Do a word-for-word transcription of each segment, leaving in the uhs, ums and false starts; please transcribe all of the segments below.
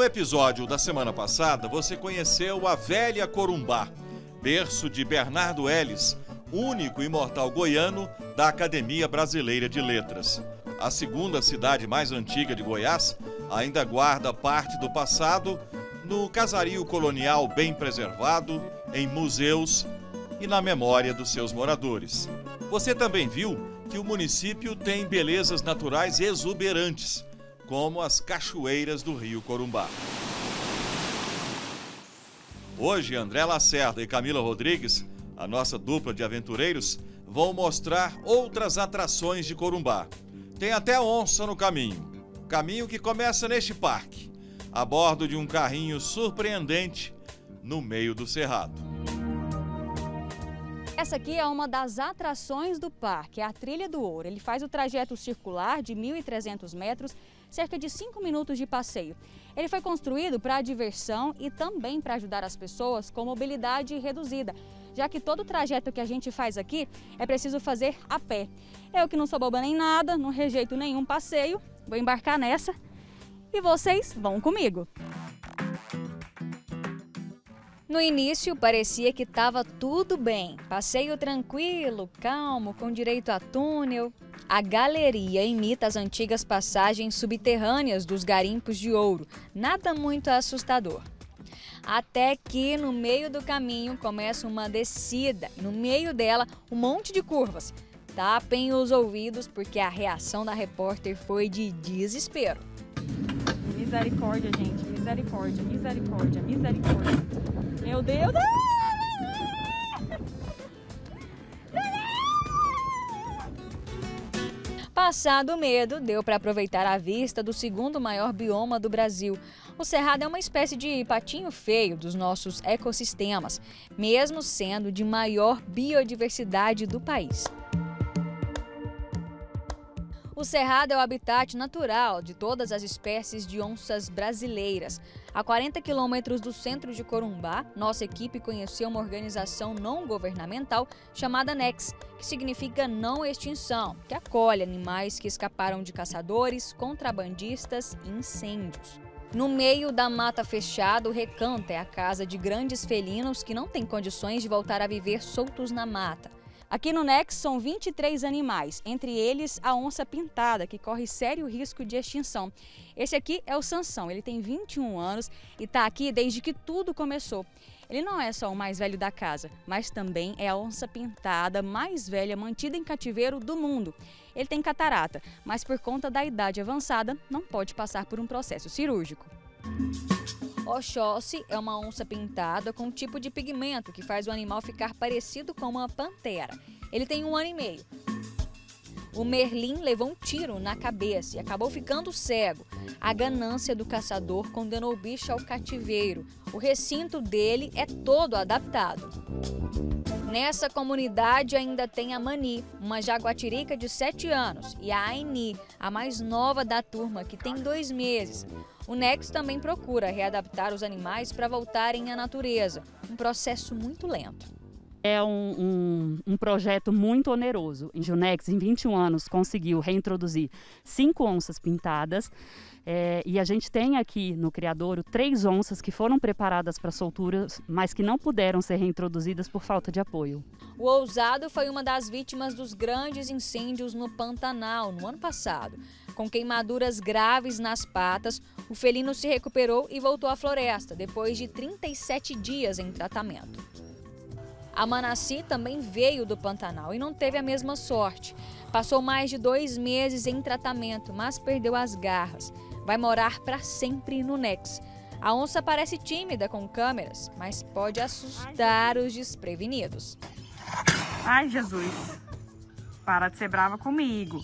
No episódio da semana passada, você conheceu a velha Corumbá, berço de Bernardo Elis, único imortal goiano da Academia Brasileira de Letras. A segunda cidade mais antiga de Goiás ainda guarda parte do passado no casario colonial bem preservado, em museus e na memória dos seus moradores. Você também viu que o município tem belezas naturais exuberantes, como as cachoeiras do Rio Corumbá. Hoje, André Lacerda e Camila Rodrigues, a nossa dupla de aventureiros, vão mostrar outras atrações de Corumbá. Tem até onça no caminho. Caminho que começa neste parque, a bordo de um carrinho surpreendente no meio do cerrado. Essa aqui é uma das atrações do parque, a Trilha do Ouro. Ele faz o trajeto circular de mil e trezentos metros, cerca de cinco minutos de passeio. Ele foi construído para a diversão e também para ajudar as pessoas com mobilidade reduzida, já que todo o trajeto que a gente faz aqui é preciso fazer a pé. Eu que não sou boba nem nada, não rejeito nenhum passeio, vou embarcar nessa e vocês vão comigo. No início, parecia que estava tudo bem. Passeio tranquilo, calmo, com direito a túnel. A galeria imita as antigas passagens subterrâneas dos garimpos de ouro. Nada muito assustador. Até que, no meio do caminho, começa uma descida. No meio dela, um monte de curvas. Tapem os ouvidos, porque a reação da repórter foi de desespero. Misericórdia, gente. Misericórdia, misericórdia, misericórdia. Meu Deus! Passado o medo, deu para aproveitar a vista do segundo maior bioma do Brasil. O cerrado é uma espécie de patinho feio dos nossos ecossistemas, mesmo sendo de maior biodiversidade do país. O cerrado é o habitat natural de todas as espécies de onças brasileiras. A quarenta quilômetros do centro de Corumbá, nossa equipe conheceu uma organização não governamental chamada nex, que significa não extinção, que acolhe animais que escaparam de caçadores, contrabandistas e incêndios. No meio da mata fechada, o recanto é a casa de grandes felinos que não têm condições de voltar a viver soltos na mata. Aqui no nex são vinte e três animais, entre eles a onça pintada, que corre sério risco de extinção. Esse aqui é o Sansão, ele tem vinte e um anos e está aqui desde que tudo começou. Ele não é só o mais velho da casa, mas também é a onça pintada mais velha mantida em cativeiro do mundo. Ele tem catarata, mas por conta da idade avançada, não pode passar por um processo cirúrgico. Oxossi é uma onça pintada com um tipo de pigmento que faz o animal ficar parecido com uma pantera. Ele tem um ano e meio. O Merlin levou um tiro na cabeça e acabou ficando cego. A ganância do caçador condenou o bicho ao cativeiro. O recinto dele é todo adaptado. Nessa comunidade ainda tem a Mani, uma jaguatirica de sete anos, e a Aini, a mais nova da turma, que tem dois meses. O nex também procura readaptar os animais para voltarem à natureza, um processo muito lento. É um, um, um projeto muito oneroso. O nex, em vinte e um anos, conseguiu reintroduzir cinco onças pintadas. É, e a gente tem aqui no criadouro três onças que foram preparadas para solturas, mas que não puderam ser reintroduzidas por falta de apoio. O Ousado foi uma das vítimas dos grandes incêndios no Pantanal no ano passado. Com queimaduras graves nas patas, o felino se recuperou e voltou à floresta depois de trinta e sete dias em tratamento. A Manassi também veio do Pantanal e não teve a mesma sorte. Passou mais de dois meses em tratamento, mas perdeu as garras. Vai morar para sempre no nex. A onça parece tímida com câmeras, mas pode assustar os desprevenidos. Ai, Jesus! Para de ser brava comigo!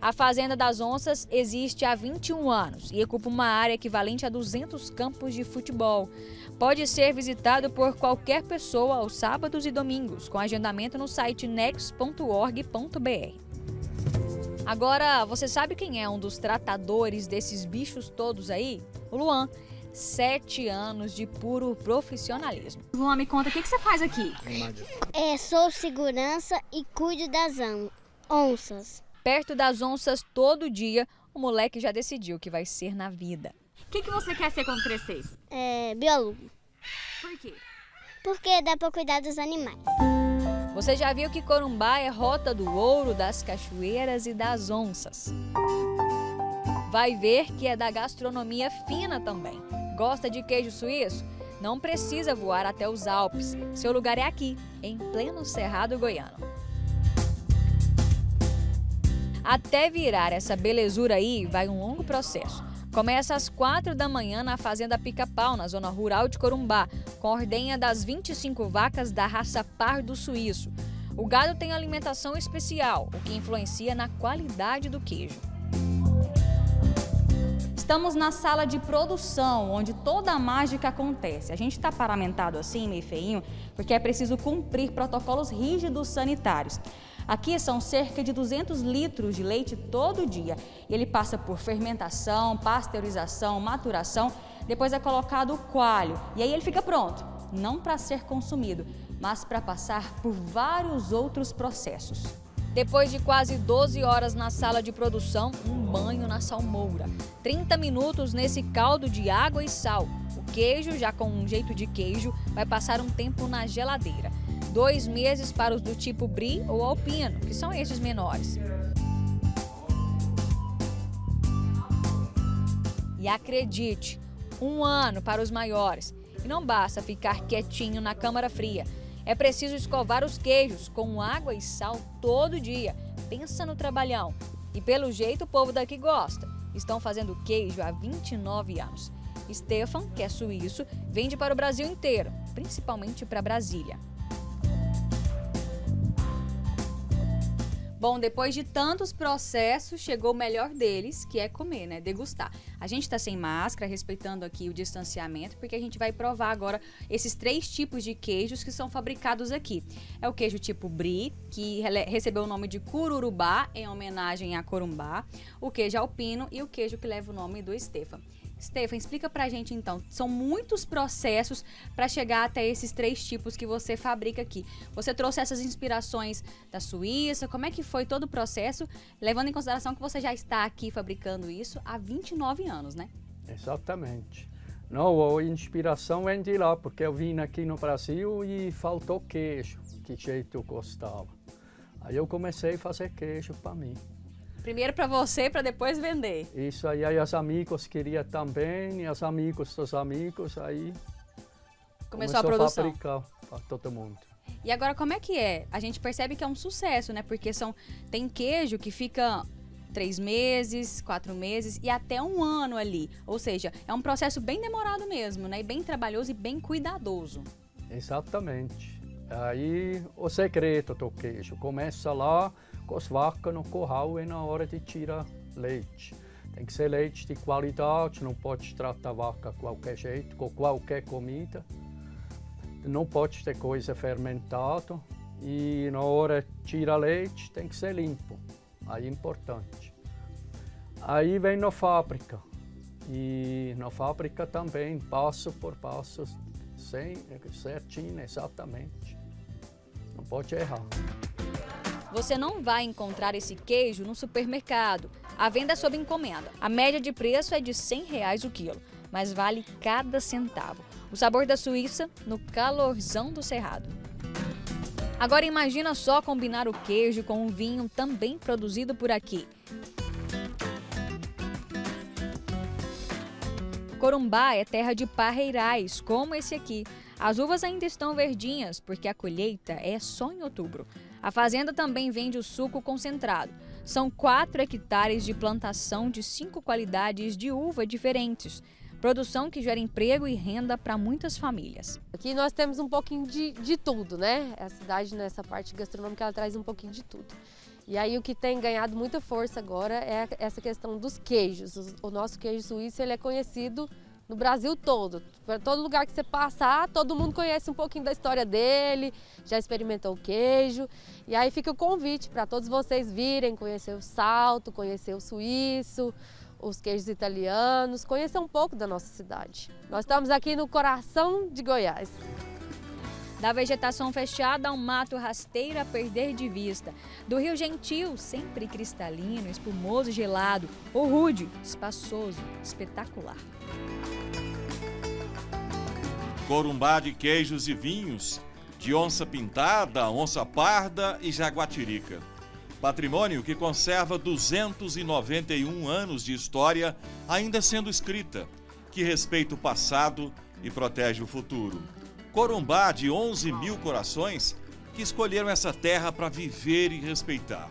A Fazenda das Onças existe há vinte e um anos e ocupa uma área equivalente a duzentos campos de futebol. Pode ser visitado por qualquer pessoa aos sábados e domingos, com agendamento no site nex ponto org ponto br. Agora, você sabe quem é um dos tratadores desses bichos todos aí? O Luan. Sete anos de puro profissionalismo. Luan, me conta, o que, que você faz aqui? É, sou segurança e cuido das onças. Perto das onças todo dia, o moleque já decidiu o que vai ser na vida. O que, que você quer ser quando crescer? É, biólogo. Por quê? Porque dá para cuidar dos animais. Você já viu que Corumbá é rota do ouro, das cachoeiras e das onças. Vai ver que é da gastronomia fina também. Gosta de queijo suíço? Não precisa voar até os Alpes. Seu lugar é aqui, em pleno Cerrado Goiano. Até virar essa belezura aí, vai um longo processo. Começa às quatro da manhã na Fazenda Pica-Pau, na zona rural de Corumbá, com a ordenha das vinte e cinco vacas da raça pardo suíço. O gado tem alimentação especial, o que influencia na qualidade do queijo. Estamos na sala de produção, onde toda a mágica acontece. A gente está paramentado assim, meio feinho, porque é preciso cumprir protocolos rígidos sanitários. Aqui são cerca de duzentos litros de leite todo dia. Ele passa por fermentação, pasteurização, maturação, depois é colocado o coalho e aí ele fica pronto, não para ser consumido, mas para passar por vários outros processos. Depois de quase doze horas na sala de produção, um banho na salmoura. trinta minutos nesse caldo de água e sal. O queijo, já com um jeito de queijo, vai passar um tempo na geladeira. Dois meses para os do tipo brie ou alpino, que são estes menores. E acredite, um ano para os maiores. E não basta ficar quietinho na câmara fria. É preciso escovar os queijos com água e sal todo dia. Pensa no trabalhão. E pelo jeito o povo daqui gosta. Estão fazendo queijo há vinte e nove anos. Stefan, que é suíço, vende para o Brasil inteiro, principalmente para Brasília. Bom, depois de tantos processos, chegou o melhor deles, que é comer, né? Degustar. A gente tá sem máscara, respeitando aqui o distanciamento, porque a gente vai provar agora esses três tipos de queijos que são fabricados aqui. É o queijo tipo brie, que recebeu o nome de Cururubá, em homenagem a Corumbá. O queijo alpino e o queijo que leva o nome do Stefan. Stefan, explica pra gente então, são muitos processos para chegar até esses três tipos que você fabrica aqui. Você trouxe essas inspirações da Suíça, como é que foi todo o processo, levando em consideração que você já está aqui fabricando isso há vinte e nove anos, né? Exatamente. Não, a inspiração vem de lá, porque eu vim aqui no Brasil e faltou queijo, que jeito eu gostava. Aí eu comecei a fazer queijo para mim. Primeiro para você, para depois vender. Isso aí, aí os amigos queriam também, e os amigos dos amigos, aí começou, começou a produção. Fabricar para todo mundo. E agora como é que é? A gente percebe que é um sucesso, né? Porque são, tem queijo que fica três meses, quatro meses e até um ano ali. Ou seja, é um processo bem demorado mesmo, né? E bem trabalhoso e bem cuidadoso. Exatamente. Aí o segredo do queijo começa lá, com as vacas no curral e na hora de tirar leite. Tem que ser leite de qualidade, não pode tratar a vaca de qualquer jeito, com qualquer comida. Não pode ter coisa fermentada e na hora de tirar leite tem que ser limpo, aí é importante. Aí vem na fábrica e na fábrica também, passo por passo, sem, certinho, exatamente. Não pode errar. Você não vai encontrar esse queijo no supermercado. A venda é sob encomenda. A média de preço é de cem reais o quilo, mas vale cada centavo. O sabor da Suíça no calorzão do Cerrado. Agora imagina só combinar o queijo com um vinho também produzido por aqui. Corumbá é terra de parreirais, como esse aqui. As uvas ainda estão verdinhas, porque a colheita é só em outubro. A fazenda também vende o suco concentrado. São quatro hectares de plantação de cinco qualidades de uva diferentes. Produção que gera emprego e renda para muitas famílias. Aqui nós temos um pouquinho de, de tudo, né? A cidade, nessa parte gastronômica, ela traz um pouquinho de tudo. E aí o que tem ganhado muita força agora é essa questão dos queijos. O nosso queijo suíço ele é conhecido no Brasil todo. Para todo lugar que você passar, todo mundo conhece um pouquinho da história dele, já experimentou o queijo. E aí fica o convite para todos vocês virem conhecer o Salto, conhecer o suíço, os queijos italianos, conhecer um pouco da nossa cidade. Nós estamos aqui no coração de Goiás. Da vegetação fechada ao mato rasteiro a perder de vista. Do Rio Gentil, sempre cristalino, espumoso e gelado. O rude, espaçoso, espetacular. Corumbá de queijos e vinhos, de onça pintada, onça parda e jaguatirica. Patrimônio que conserva duzentos e noventa e um anos de história ainda sendo escrita, que respeita o passado e protege o futuro. Corumbá de onze mil corações que escolheram essa terra para viver e respeitar.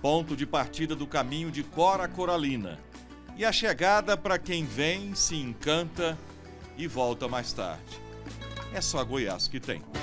Ponto de partida do caminho de Cora Coralina. E a chegada para quem vem, se encanta e volta mais tarde. É só Goiás que tem.